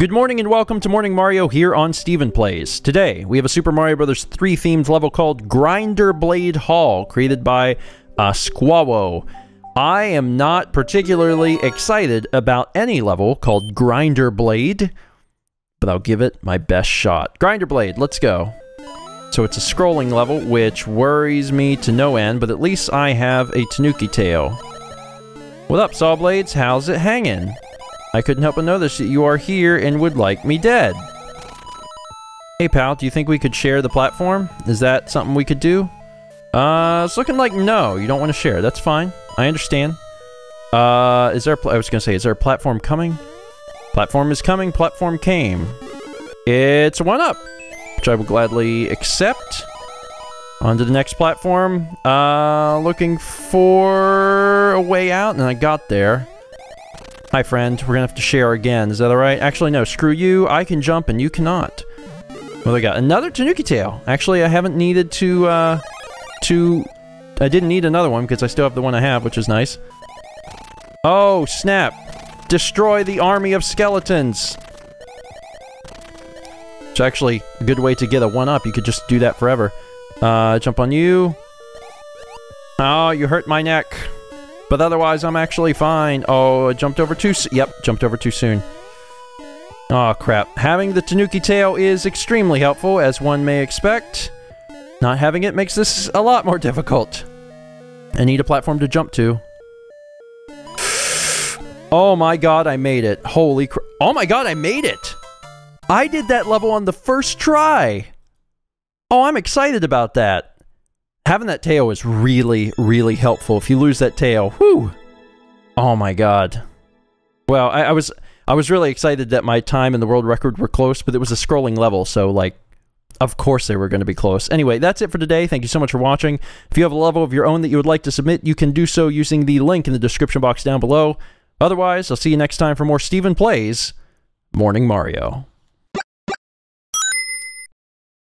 Good morning and welcome to Morning Mario here on Stephen Plays. Today, we have a Super Mario Bros. 3 themed level called Grinderblade Hall, created by Asquawo. I am not particularly excited about any level called Grinderblade, but I'll give it my best shot. Grinderblade, let's go. So it's a scrolling level, which worries me to no end, but at least I have a Tanuki tail. What up, Sawblades? How's it hangin'? I couldn't help but notice that you are here and would like me dead. Hey pal, do you think we could share the platform? Is that something we could do? It's looking like no, you don't want to share. That's fine. I understand. Is there a platform coming? Platform is coming, platform came. It's a 1-up, which I will gladly accept. On to the next platform. Looking for a way out, and I got there. Hi friend, we're gonna have to share again, is that alright? Actually no, screw you, I can jump and you cannot. What do I got? Another Tanuki tail! Actually I haven't needed to, I didn't need another one because I still have the one I have, which is nice. Oh snap! Destroy the army of skeletons! It's actually a good way to get a 1-up, you could just do that forever. Jump on you. Oh, you hurt my neck. But otherwise, I'm actually fine. Oh, I jumped over too soon. Yep, jumped over too soon. Oh crap. Having the Tanuki tail is extremely helpful, as one may expect. Not having it makes this a lot more difficult. I need a platform to jump to. Oh my god, I made it. Holy crap. Oh my god, I made it! I did that level on the first try! Oh, I'm excited about that. Having that tail is really, really helpful. If you lose that tail, whew! Oh my god. Well, I was really excited that my time and the world record were close, but it was a scrolling level, so like, of course they were going to be close. Anyway, that's it for today. Thank you so much for watching. If you have a level of your own that you would like to submit, you can do so using the link in the description box down below. Otherwise, I'll see you next time for more Stephen Plays Morning Mario.